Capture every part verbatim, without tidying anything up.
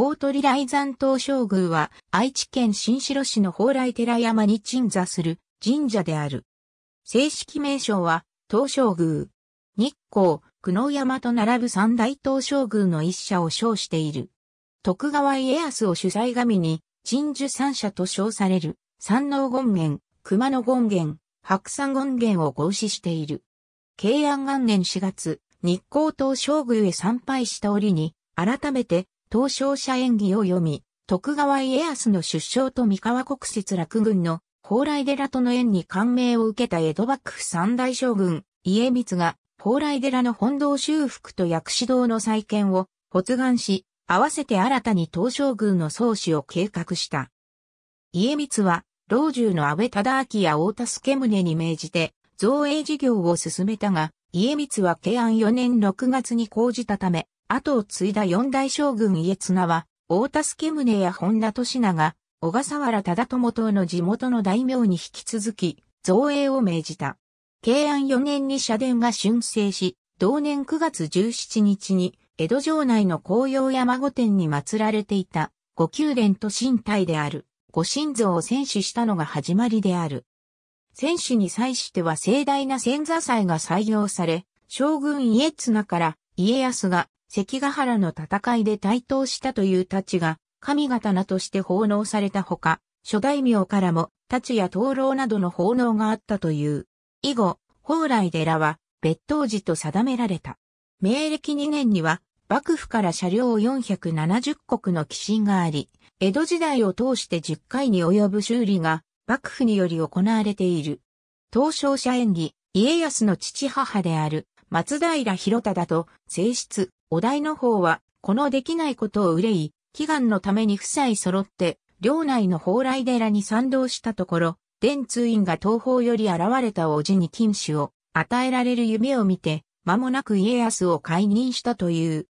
大鳥雷山東照宮は愛知県新城市の蓬莱寺山に鎮座する神社である。正式名称は東照宮。日光、久能山と並ぶ三大東照宮の一社を称している。徳川家康を主催神に鎮守三社と称される山王権現、熊野権現、白山権現を合祀している。慶安元年しがつ、日光東照宮へ参拝した折に、改めて東照社縁起を読み、徳川家康の出生と三河国設楽郡の蓬莱寺との縁に感銘を受けた江戸幕府三代将軍、家光が蓬莱寺の本堂修復と薬師堂の再建を発願し、合わせて新たに東照宮の創始を計画した。家光は、老中の安倍忠明や太田助宗に命じて、造営事業を進めたが、家光は慶安よねんろくがつに講じたため、後を継いだ四代将軍家綱は、太田助宗や本多利長、小笠原忠友等の地元の大名に引き続き、造営を命じた。慶安よねんに社殿が竣成し、同年くがつじゅうしちにちに、江戸城内の紅葉山御殿に祀られていた、御宮殿と神体である、御神像を遷祀したのが始まりである。遷祀に際しては盛大な遷座祭が採用され、将軍家綱から家康が関ヶ原の戦いで台頭したという太刀が上刀として奉納されたほか、諸大名からも太刀や灯籠などの奉納があったという。以後、蓬莱寺は別当寺と定められた。明暦にねんには幕府から車両よんひゃくななじゅっこくの寄進があり、江戸時代を通してじゅっかいに及ぶ修理が、幕府により行われている。東照社縁起、家康の父母である松平広忠と正室、於大の方は、このできないことを憂い、祈願のために夫妻揃って、領内の蓬莱寺に賛同したところ、伝通院が東方より現れた叔父に金子を与えられる夢を見て、間もなく家康を解任したという。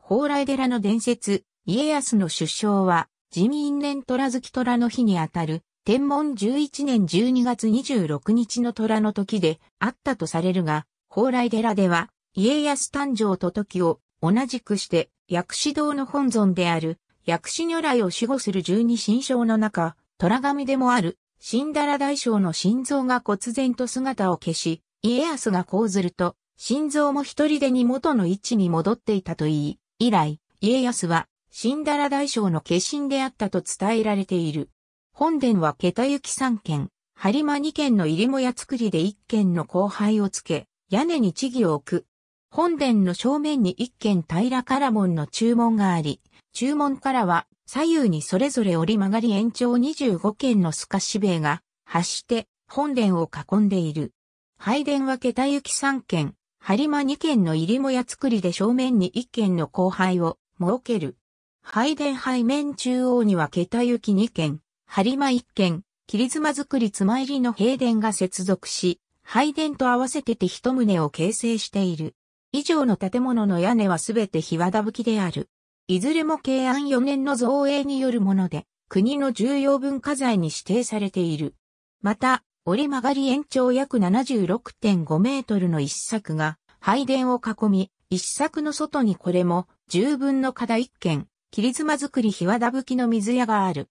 蓬莱寺の伝説、家康の出生は、人民年寅月寅の日にあたる。天文じゅういちねんじゅうにがつにじゅうろくにちの虎の時であったとされるが、蓬莱寺では家康誕生と時を同じくして薬師堂の本尊である薬師如来を守護する十二神将の中、虎神でもある神陀羅大将の心臓が忽然と姿を消し、家康がこうずると心臓も一人でに元の位置に戻っていたと言い、以来家康は神陀羅大将の化身であったと伝えられている。本殿は桁行きさんけん、播磨にけんの入母屋造りでいっけんの光背をつけ、屋根に千木を置く。本殿の正面にいっけん平唐門の中門があり、中門からは左右にそれぞれ折り曲がり延長にじゅうごけんの透かし塀が発して本殿を囲んでいる。拝殿は桁行きさんけん、播磨にけんの入母屋造りで正面にいっけんの光背を設ける。拝殿背面中央には桁行きにけん。播磨一軒、切妻造り妻入りの幣殿が接続し、拝殿と合わせてて一棟を形成している。以上の建物の屋根はすべて檜皮葺きである。いずれも慶安よねんの造営によるもので、国の重要文化財に指定されている。また、折り曲がり延長約 ななじゅうろくてんごメートルの一柵が、拝殿を囲み、一柵の外にこれも、じゅうぶんの片一軒、切妻造り檜皮葺きの水屋がある。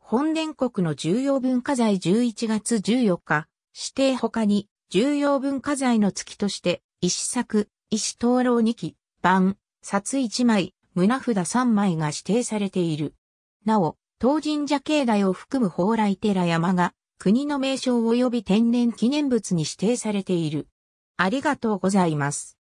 本殿国の重要文化財じゅういちがつじゅうよっか、指定他に重要文化財の月として、石柵、石灯籠にき、盤、札いちまい、胸札さんまいが指定されている。なお、当神社境内を含む蓬莱寺山が国の名勝及び天然記念物に指定されている。ありがとうございます。